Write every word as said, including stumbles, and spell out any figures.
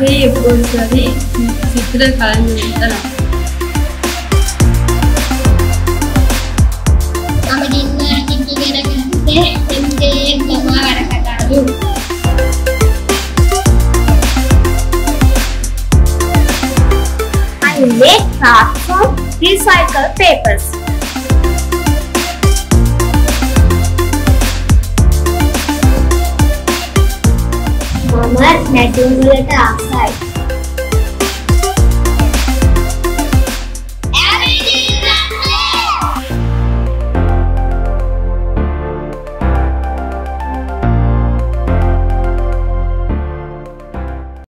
Saya pun jadi citra kalian dalam. Kami di sana tinggal dengan saya, tinggal sama mereka tahu. I make crafts from recycled papers. Mama, natural data.